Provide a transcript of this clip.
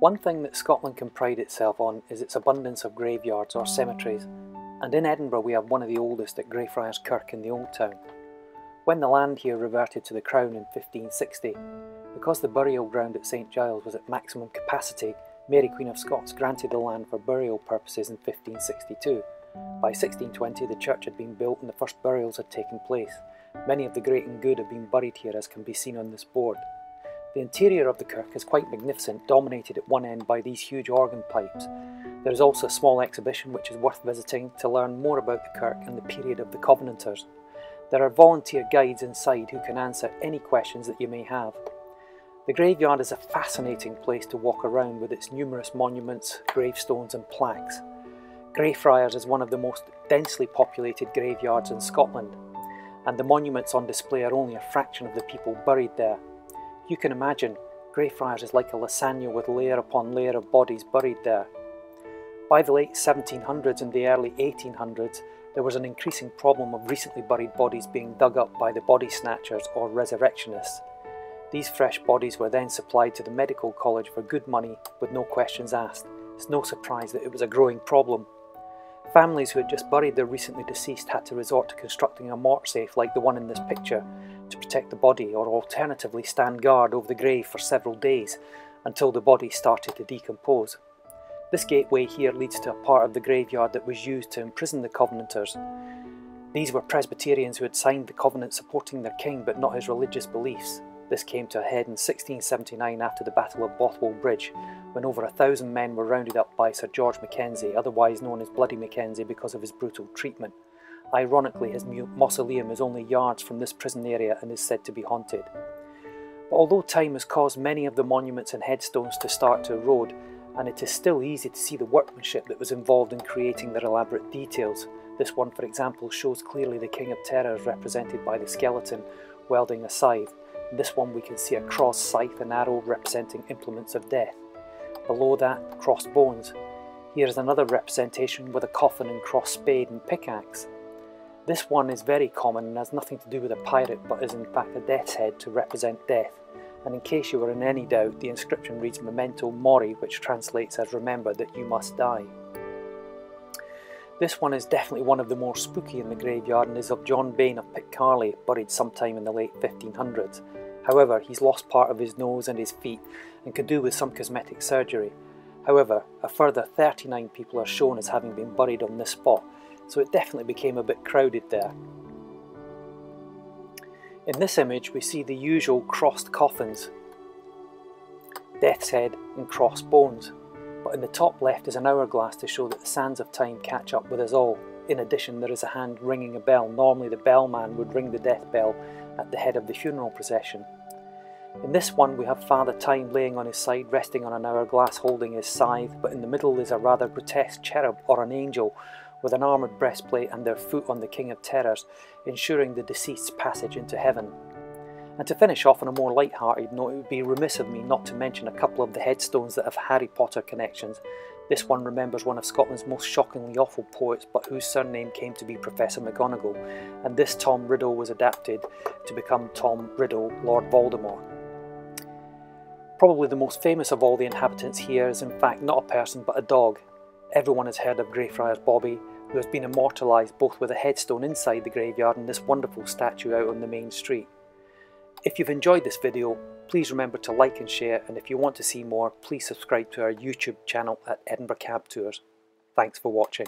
One thing that Scotland can pride itself on is its abundance of graveyards or cemeteries, and in Edinburgh we have one of the oldest at Greyfriars Kirk in the Old Town. When the land here reverted to the Crown in 1560, because the burial ground at St Giles was at maximum capacity, Mary Queen of Scots granted the land for burial purposes in 1562. By 1620 the church had been built and the first burials had taken place. Many of the great and good have been buried here, as can be seen on this board. The interior of the kirk is quite magnificent, dominated at one end by these huge organ pipes. There is also a small exhibition which is worth visiting to learn more about the kirk and the period of the Covenanters. There are volunteer guides inside who can answer any questions that you may have. The graveyard is a fascinating place to walk around with its numerous monuments, gravestones and plaques. Greyfriars is one of the most densely populated graveyards in Scotland, and the monuments on display are only a fraction of the people buried there. You can imagine, Greyfriars is like a lasagna with layer upon layer of bodies buried there. By the late 1700s and the early 1800s, there was an increasing problem of recently buried bodies being dug up by the body snatchers or resurrectionists. These fresh bodies were then supplied to the medical college for good money with no questions asked. It's no surprise that it was a growing problem. Families who had just buried their recently deceased had to resort to constructing a mort safe like the one in this picture to protect the body, or alternatively stand guard over the grave for several days until the body started to decompose. This gateway here leads to a part of the graveyard that was used to imprison the Covenanters. These were Presbyterians who had signed the covenant supporting their king but not his religious beliefs. This came to a head in 1679 after the Battle of Bothwell Bridge, when over 1,000 men were rounded up by Sir George Mackenzie, otherwise known as Bloody Mackenzie, because of his brutal treatment. Ironically, his mausoleum is only yards from this prison area and is said to be haunted. But although time has caused many of the monuments and headstones to start to erode, and it is still easy to see the workmanship that was involved in creating their elaborate details. This one, for example, shows clearly the King of Terror is represented by the skeleton wielding a scythe. In this one we can see a cross, scythe and arrow representing implements of death. Below that, crossbones. Here is another representation with a coffin and cross spade and pickaxe. This one is very common and has nothing to do with a pirate, but is in fact a death's head to represent death. And in case you were in any doubt, the inscription reads Memento Mori, which translates as remember that you must die. This one is definitely one of the more spooky in the graveyard and is of John Bain of Pitcarly, buried sometime in the late 1500s. However, he's lost part of his nose and his feet and could do with some cosmetic surgery. However, a further 39 people are shown as having been buried on this spot, so it definitely became a bit crowded there. In this image we see the usual crossed coffins, death's head and cross bones, but in the top left is an hourglass to show that the sands of time catch up with us all. In addition, there is a hand ringing a bell. Normally the bellman would ring the death bell at the head of the funeral procession. In this one we have Father Time laying on his side, resting on an hourglass holding his scythe, but in the middle is a rather grotesque cherub or an angel with an armoured breastplate and their foot on the King of Terrors, ensuring the deceased's passage into heaven. And to finish off on a more light-hearted note, it would be remiss of me not to mention a couple of the headstones that have Harry Potter connections. This one remembers one of Scotland's most shockingly awful poets, but whose surname came to be Professor McGonagall, and this Tom Riddle was adapted to become Tom Riddle, Lord Voldemort. Probably the most famous of all the inhabitants here is in fact not a person but a dog. Everyone has heard of Greyfriars Bobby, who has been immortalised both with a headstone inside the graveyard and this wonderful statue out on the main street. If you've enjoyed this video, please remember to like and share, and if you want to see more, please subscribe to our YouTube channel at Edinburgh Cab Tours. Thanks for watching.